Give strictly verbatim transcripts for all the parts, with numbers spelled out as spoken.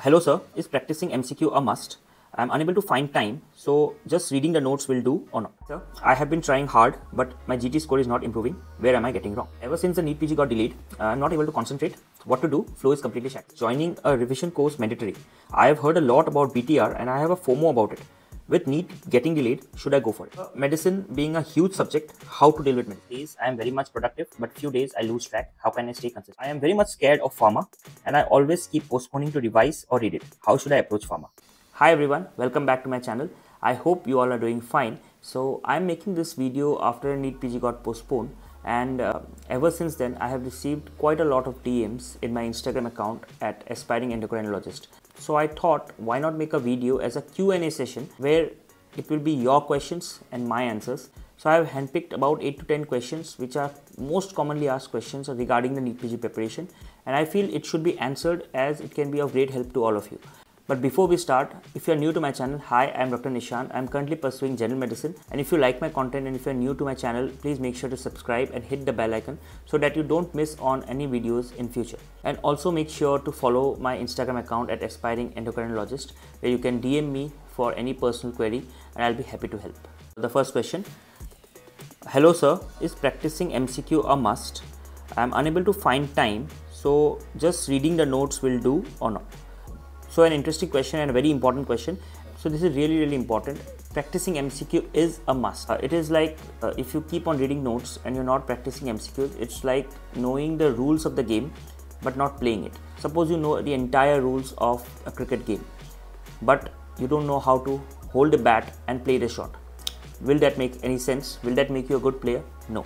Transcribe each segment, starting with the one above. Hello sir, is practicing M C Q a must? I am unable to find time, so just reading the notes will do or not? Sir, I have been trying hard, but my G T score is not improving. Where am I getting wrong? Ever since the NEET P G got delayed, I am not able to concentrate. What to do? Flow is completely shattered. Joining a revision course mandatory. I have heard a lot about B T R and I have a FOMO about it. With NEET getting delayed, should I go for it? Uh, medicine being a huge subject, how to deal with medicine? Days I am very much productive, but few days I lose track. How can I stay consistent? I am very much scared of pharma and I always keep postponing to revise or read it. How should I approach pharma? Hi everyone, welcome back to my channel. I hope you all are doing fine. So I am making this video after NEET P G got postponed, and uh, ever since then I have received quite a lot of D Ms in my Instagram account at Aspiring Endocrinologist. So I thought, why not make a video as a Q and A session where it will be your questions and my answers. So I have handpicked about eight to ten questions which are most commonly asked questions regarding the NEET P G preparation, and I feel it should be answered as it can be of great help to all of you. But before we start, if you are new to my channel, hi, I am Doctor Nishant. I am currently pursuing general medicine, and if you like my content and if you are new to my channel, please make sure to subscribe and hit the bell icon so that you don't miss on any videos in future. And also make sure to follow my Instagram account at Aspiring Endocrinologist, where you can D M me for any personal query and I'll be happy to help. The first question, hello sir, is practicing M C Q a must? I am unable to find time, so just reading the notes will do or not? So an interesting question and a very important question. So this is really, really important. Practicing M C Q is a must. Uh, it is like uh, if you keep on reading notes and you're not practicing M C Q, it's like knowing the rules of the game but not playing it. Suppose you know the entire rules of a cricket game, but you don't know how to hold the bat and play the shot. Will that make any sense? Will that make you a good player? No.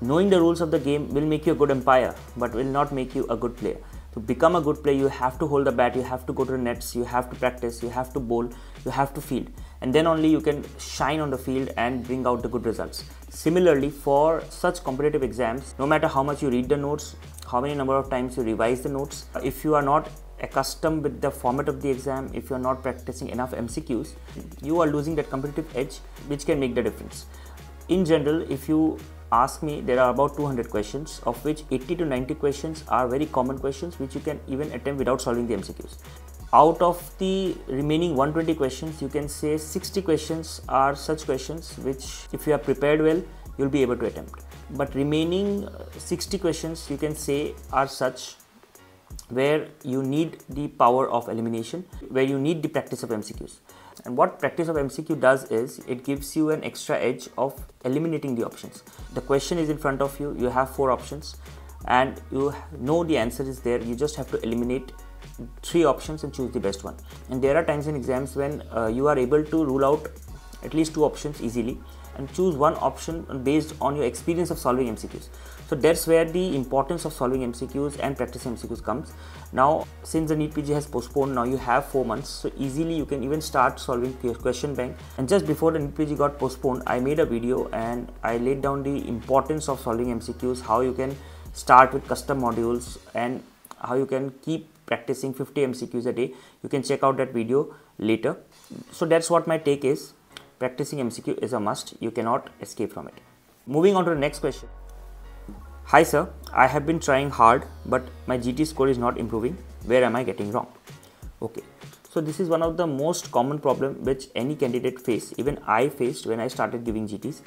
Knowing the rules of the game will make you a good umpire, but will not make you a good player. To become a good player, you have to hold the bat, you have to go to the nets, you have to practice, you have to bowl, you have to field, and then only you can shine on the field and bring out the good results. Similarly, for such competitive exams, no matter how much you read the notes, how many number of times you revise the notes, if you are not accustomed with the format of the exam, if you are not practicing enough M C Qs, you are losing that competitive edge which can make the difference. In general, if you ask me, there are about two hundred questions, of which eighty to ninety questions are very common questions which you can even attempt without solving the M C Qs. Out of the remaining one hundred twenty questions, you can say sixty questions are such questions which, if you are prepared well, you'll be able to attempt. But remaining sixty questions, you can say, are such where you need the power of elimination, where you need the practice of M C Qs. And what practice of M C Q does is, it gives you an extra edge of eliminating the options. The question is in front of you, you have four options and you know the answer is there, you just have to eliminate three options and choose the best one. And there are times in exams when uh, you are able to rule out at least two options easily and choose one option based on your experience of solving M C Qs. So that's where the importance of solving M C Qs and practicing M C Qs comes. Now, since the NEET P G has postponed, now you have four months, so easily you can even start solving your question bank. And just before the NEET P G got postponed, I made a video and I laid down the importance of solving M C Qs, how you can start with custom modules and how you can keep practicing fifty M C Qs a day. You can check out that video later. So that's what my take is. Practicing M C Q is a must, you cannot escape from it. Moving on to the next question. Hi sir, I have been trying hard, but my G T score is not improving. Where am I getting wrong? Okay, so this is one of the most common problem which any candidate face. Even I faced when I started giving G Ts.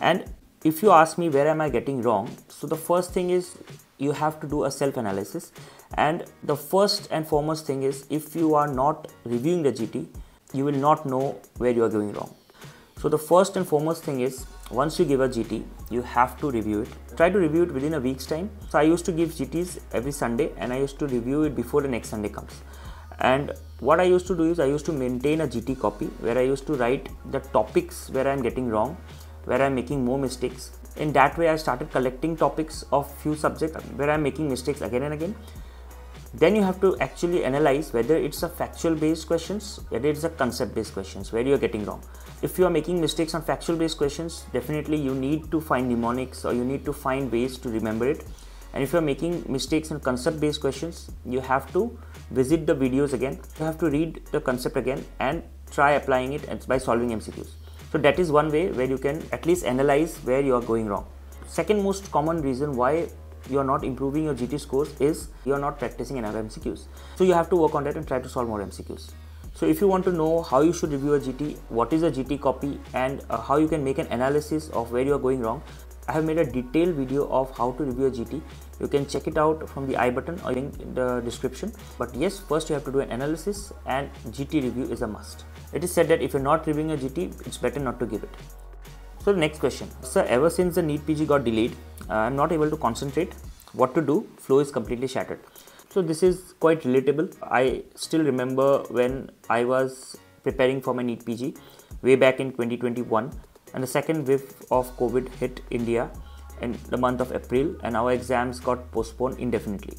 And if you ask me where am I getting wrong, so the first thing is you have to do a self-analysis. And the first and foremost thing is, if you are not reviewing the G T, you will not know where you are going wrong. So the first and foremost thing is, once you give a G T, you have to review it. Try to review it within a week's time. So I used to give G Ts every Sunday and I used to review it before the next Sunday comes. And what I used to do is, I used to maintain a G T copy where I used to write the topics where I am getting wrong, where I am making more mistakes. In that way, I started collecting topics of few subjects where I am making mistakes again and again. Then you have to actually analyze whether it's a factual based questions, whether it's a concept based questions, where you are getting wrong. If you are making mistakes on factual based questions, definitely you need to find mnemonics or you need to find ways to remember it. And if you are making mistakes on concept based questions, you have to visit the videos again. You have to read the concept again and try applying it by solving M C Qs. So that is one way where you can at least analyze where you are going wrong. Second most common reason why you are not improving your G T scores is you are not practicing enough M C Qs. So you have to work on that and try to solve more M C Qs. So if you want to know how you should review a G T, what is a G T copy, and uh, how you can make an analysis of where you are going wrong, I have made a detailed video of how to review a G T. You can check it out from the I button or link in the description. But yes, first you have to do an analysis, and G T review is a must. It is said that if you're not reviewing a G T, it's better not to give it. So the next question. Sir, ever since the NEET P G got delayed, uh, I'm not able to concentrate. What to do? Flow is completely shattered. So this is quite relatable. I still remember when I was preparing for my NEET P G way back in twenty twenty-one. And the second wave of COVID hit India in the month of April, and our exams got postponed indefinitely.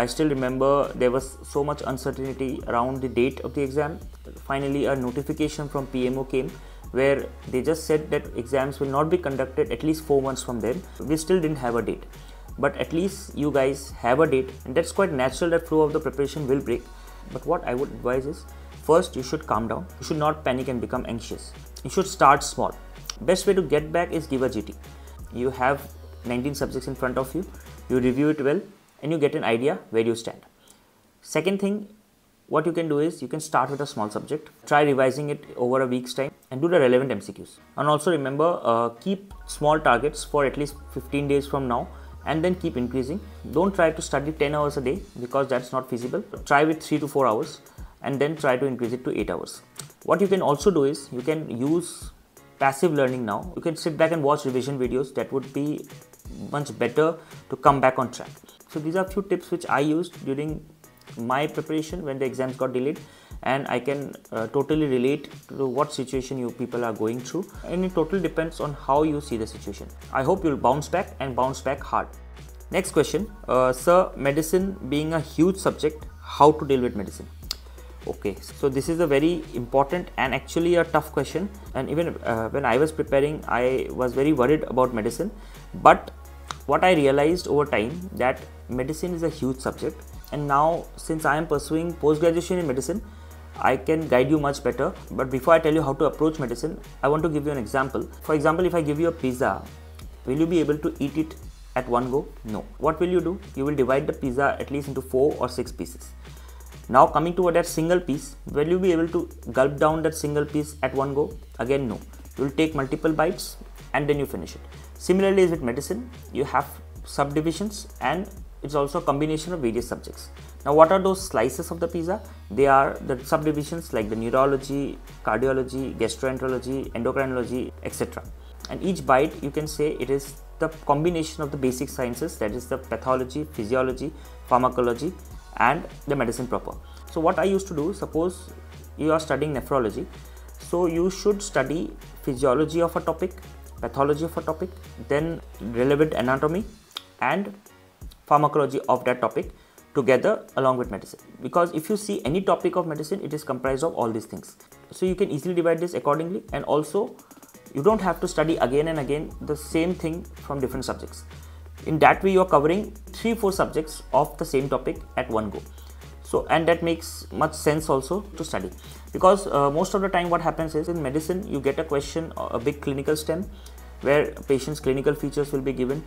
I still remember there was so much uncertainty around the date of the exam. Finally, a notification from P M O came where they just said that exams will not be conducted at least four months from then. We still didn't have a date, but at least you guys have a date, and that's quite natural that flow of the preparation will break. But what I would advise is, first you should calm down. You should not panic and become anxious. You should start small. Best way to get back is give a G T. You have nineteen subjects in front of you, you review it well, and you get an idea where you stand. Second thing, what you can do is you can start with a small subject, try revising it over a week's time, and do the relevant M C Qs. And also remember, uh, keep small targets for at least fifteen days from now, and then keep increasing. Don't try to study ten hours a day, because that's not feasible. Try with three to four hours, and then try to increase it to eight hours. What you can also do is you can use passive learning now. You can sit back and watch revision videos. That would be much better to come back on track. So these are few tips which I used during my preparation when the exams got delayed, and I can uh, totally relate to what situation you people are going through, and it totally depends on how you see the situation. I hope you'll bounce back, and bounce back hard. Next question. Uh, sir, medicine being a huge subject, how to deal with medicine? Okay, so this is a very important and actually a tough question, and even uh, when I was preparing, I was very worried about medicine. But what I realized over time, that medicine is a huge subject, and now since I am pursuing post-graduation in medicine, I can guide you much better. But before I tell you how to approach medicine, I want to give you an example. For example, if I give you a pizza, will you be able to eat it at one go? No. What will you do? You will divide the pizza at least into four or six pieces. Now coming toward that single piece, will you be able to gulp down that single piece at one go? Again, no. You will take multiple bites, and then you finish it. Similarly, with medicine, you have subdivisions, and it's also a combination of various subjects. Now, what are those slices of the pizza? They are the subdivisions like the neurology, cardiology, gastroenterology, endocrinology, et cetera. And each bite, you can say it is the combination of the basic sciences, that is the pathology, physiology, pharmacology, and the medicine proper. So what I used to do, suppose you are studying nephrology, so you should study physiology of a topic, pathology of a topic, then relevant anatomy and pharmacology of that topic together along with medicine. Because if you see any topic of medicine, it is comprised of all these things. So you can easily divide this accordingly, and also you don't have to study again and again the same thing from different subjects. In that way, you are covering three four subjects of the same topic at one go. So, and that makes much sense also to study, because uh, most of the time what happens is in medicine, you get a question, a big clinical stem where patients' clinical features will be given,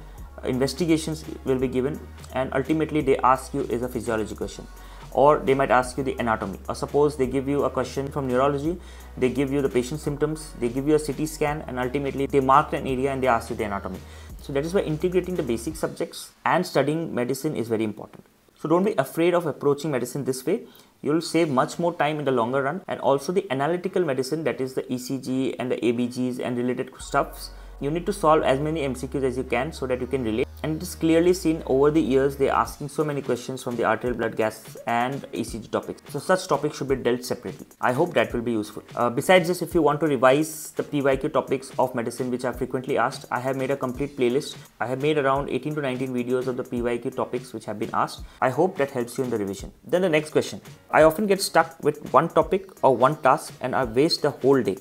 investigations will be given, and ultimately they ask you is a physiology question, or they might ask you the anatomy, or suppose they give you a question from neurology, they give you the patient symptoms, they give you a C T scan, and ultimately they marked an area and they ask you the anatomy. So that is why integrating the basic subjects and studying medicine is very important. So don't be afraid of approaching medicine this way. You'll save much more time in the longer run, and also the analytical medicine, that is the E C G and the A B Gs and related stuffs. You need to solve as many M C Qs as you can so that you can relate. And it is clearly seen over the years, they're asking so many questions from the arterial blood gas and E C G topics. So such topics should be dealt separately. I hope that will be useful. Uh, besides this, if you want to revise the P Y Q topics of medicine, which are frequently asked, I have made a complete playlist. I have made around eighteen to nineteen videos of the P Y Q topics which have been asked. I hope that helps you in the revision. Then the next question. I often get stuck with one topic or one task, and I waste the whole day.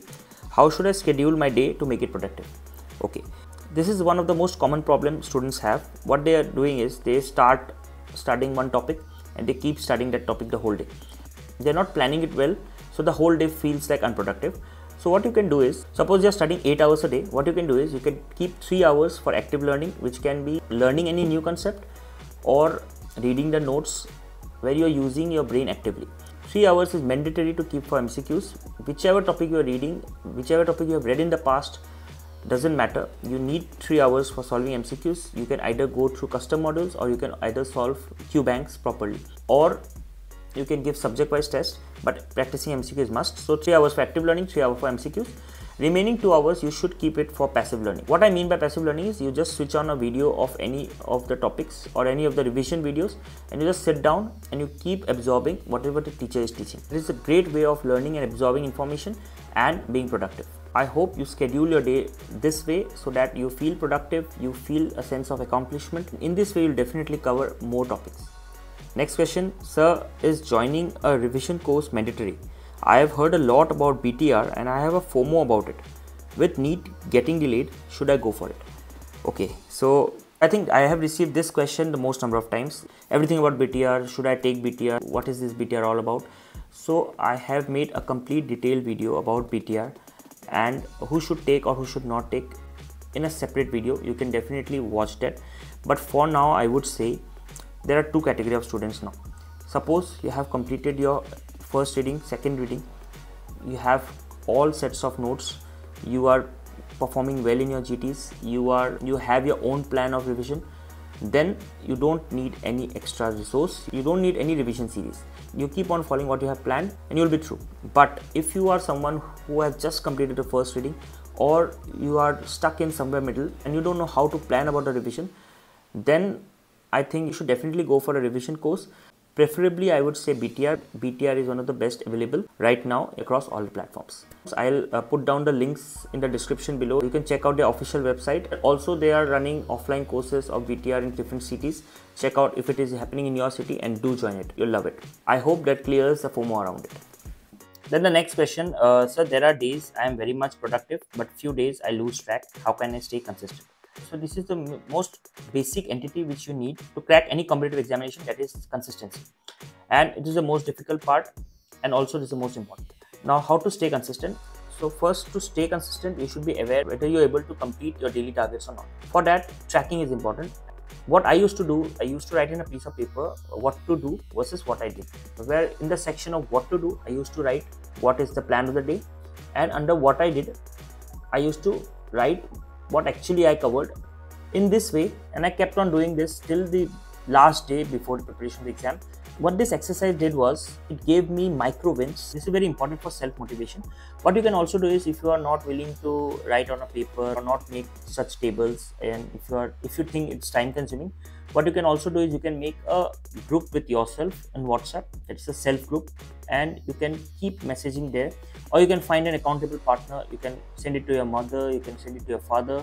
How should I schedule my day to make it productive? Okay, this is one of the most common problems students have. What they are doing is they start studying one topic and they keep studying that topic the whole day. They're not planning it well, so the whole day feels like unproductive. So what you can do is, suppose you are studying eight hours a day, what you can do is you can keep three hours for active learning, which can be learning any new concept or reading the notes where you are using your brain actively. three hours is mandatory to keep for M C Qs. Whichever topic you are reading, whichever topic you have read in the past, doesn't matter, you need three hours for solving M C Qs. You can either go through custom modules or you can either solve Q banks properly, or you can give subject wise tests, but practicing M C Q is must. So three hours for active learning, three hours for M C Qs. Remaining two hours you should keep it for passive learning. What I mean by passive learning is you just switch on a video of any of the topics or any of the revision videos and you just sit down and you keep absorbing whatever the teacher is teaching. This is a great way of learning and absorbing information and being productive. I hope you schedule your day this way so that you feel productive, you feel a sense of accomplishment. In this way, you'll definitely cover more topics. Next question, sir, is joining a revision course mandatory? I have heard a lot about B T R and I have a FOMO about it. With NEET getting delayed, should I go for it? Okay, so I think I have received this question the most number of times. Everything about B T R, should I take B T R? What is this B T R all about? So I have made a complete detailed video about B T R and who should take or who should not take in a separate video. You can definitely watch that, but for now I would say there are two categories of students now. Suppose you have completed your first reading, second reading, you have all sets of notes, you are performing well in your G Ts, you are you have your own plan of revision, then you don't need any extra resource, you don't need any revision series. You keep on following what you have planned and you'll be through. But if you are someone who has just completed the first reading or you are stuck in somewhere middle and you don't know how to plan about the revision, then I think you should definitely go for a revision course. Preferably, I would say B T R. B T R is one of the best available right now across all the platforms. So I'll uh, put down the links in the description below. You can check out their official website. Also, they are running offline courses of B T R in different cities. Check out if it is happening in your city and do join it. You'll love it. I hope that clears the FOMO around it. Then the next question, uh, sir, there are days I am very much productive, but few days I lose track. How can I stay consistent? So this is the most basic entity which you need to crack any competitive examination, that is consistency. And it is the most difficult part and also this is the most important. Now how to stay consistent? So first, to stay consistent, you should be aware whether you are able to complete your daily targets or not. For that, tracking is important. What I used to do, I used to write in a piece of paper what to do versus what I did. Where in the section of what to do, I used to write what is the plan of the day, and under what I did, I used to write what actually I covered in this way, and I kept on doing this till the last day before the preparation of the exam. What this exercise did was, it gave me micro wins. This is very important for self-motivation. What you can also do is, if you are not willing to write on a paper or not make such tables, and if you are if you think it's time consuming, what you can also do is you can make a group with yourself in WhatsApp. It's a self group and you can keep messaging there, or you can find an accountable partner. You can send it to your mother, you can send it to your father,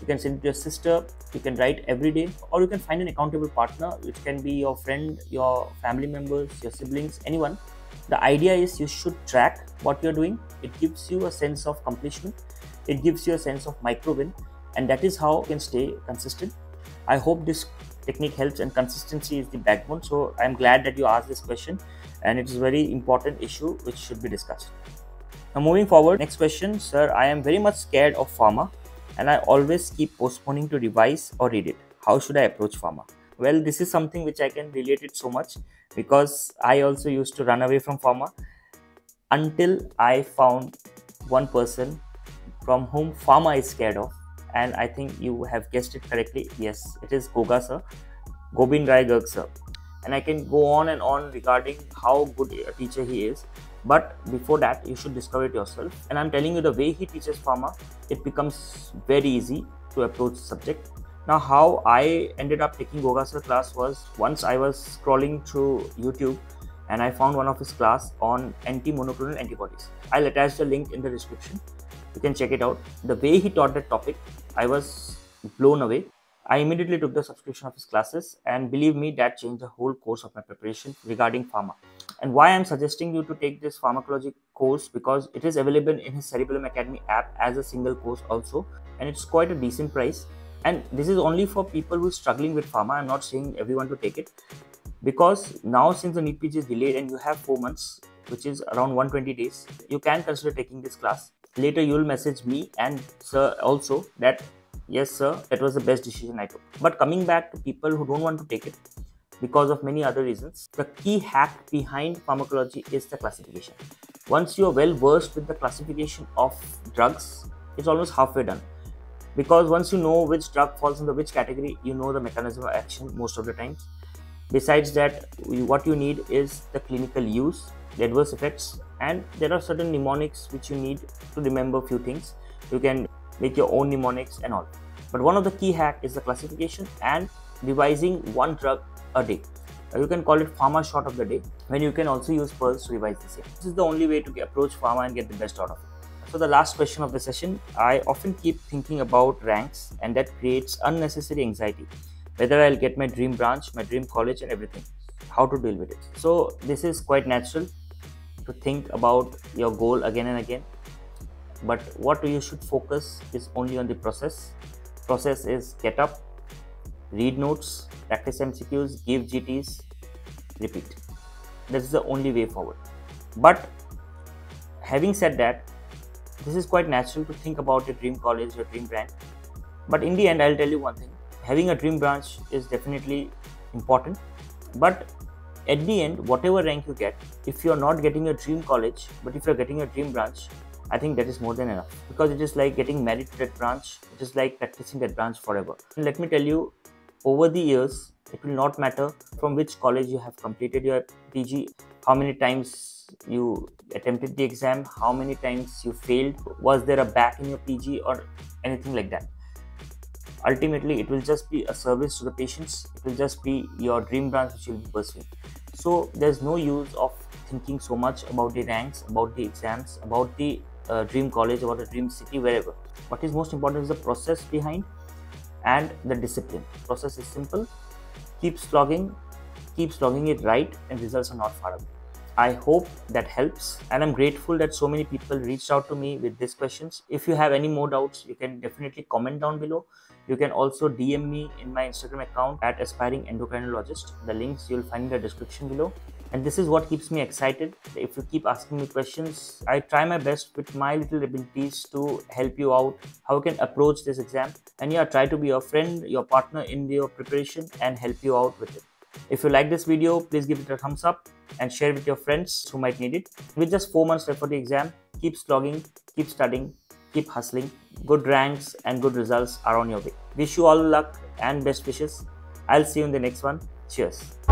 you can send it to your sister, you can write every day, or you can find an accountable partner, which can be your friend, your family members, your siblings, anyone. The idea is you should track what you're doing. It gives you a sense of accomplishment. It gives you a sense of micro win, and that is how you can stay consistent. I hope this technique helps, and consistency is the backbone. So I'm glad that you asked this question, and it is a very important issue which should be discussed. Now moving forward, next question, sir, I am very much scared of pharma, and I always keep postponing to revise or read it. How should I approach pharma? Well, this is something which I can relate it so much, because I also used to run away from pharma until I found one person from whom pharma is scared of, and I think you have guessed it correctly. Yes, it is Goga sir, Gobind Rai Gogia sir. And I can go on and on regarding how good a teacher he is. But before that, you should discover it yourself. And I'm telling you, the way he teaches pharma, it becomes very easy to approach the subject. Now, how I ended up taking Goga sir's class was, once I was scrolling through YouTube and I found one of his class on anti-monoclonal antibodies. I'll attach the link in the description. You can check it out. The way he taught that topic, I was blown away. I immediately took the subscription of his classes, and believe me, that changed the whole course of my preparation regarding pharma. And why I'm suggesting you to take this pharmacology course, because it is available in his Cerebellum Academy app as a single course also, and it's quite a decent price. And this is only for people who are struggling with pharma. I'm not saying everyone to take it, because now since the NEET P G is delayed and you have four months, which is around one hundred twenty days, you can consider taking this class. later you will message me and sir also that yes sir, that was the best decision I took. But coming back to people who don't want to take it because of many other reasons, the key hack behind pharmacology is the classification. Once you are well versed with the classification of drugs, it's almost halfway done. Because once you know which drug falls under which category, you know the mechanism of action most of the time. Besides that, what you need is the clinical use, the adverse effects, and there are certain mnemonics which you need to remember few things. You can make your own mnemonics and all. But one of the key hack is the classification and revising one drug a day. You can call it pharma shot of the day, when you can also use pearls to revise the same. This is the only way to approach pharma and get the best out of it. So the last question of the session, I often keep thinking about ranks and that creates unnecessary anxiety. Whether I'll get my dream branch, my dream college and everything, how to deal with it. So this is quite natural to think about your goal again and again. But what you should focus is only on the process. Process is get up, read notes, practice M C Qs, give G Ts, repeat. That's the only way forward. But having said that, this is quite natural to think about your dream college, your dream brand. But in the end, I'll tell you one thing. Having a dream branch is definitely important. But at the end, whatever rank you get, if you're not getting your dream college, but if you're getting your dream branch, I think that is more than enough. Because it is like getting married to that branch. It is like practicing that branch forever. And let me tell you, over the years, it will not matter from which college you have completed your P G, how many times you attempted the exam, how many times you failed, was there a back in your P G or anything like that. Ultimately, it will just be a service to the patients. It will just be your dream branch which you will be pursuing. So there's no use of thinking so much about the ranks, about the exams, about the uh, dream college, about the dream city, wherever. What is most important is the process behind and the discipline. Process is simple. Keep slogging, keep slogging it right, and results are not far away. I hope that helps, and I'm grateful that so many people reached out to me with these questions. If you have any more doubts, you can definitely comment down below. You can also D M me in my Instagram account at Aspiring Endocrinologist. The links you'll find in the description below. And this is what keeps me excited. If you keep asking me questions, I try my best with my little abilities to help you out, how you can approach this exam. And yeah, try to be your friend, your partner in your preparation and help you out with it. If you like this video, please give it a thumbs up and share with your friends who might need it. With just four months left for the exam, keep slogging, keep studying, keep hustling. Good ranks and good results are on your way. Wish you all luck and best wishes. I'll see you in the next one. Cheers.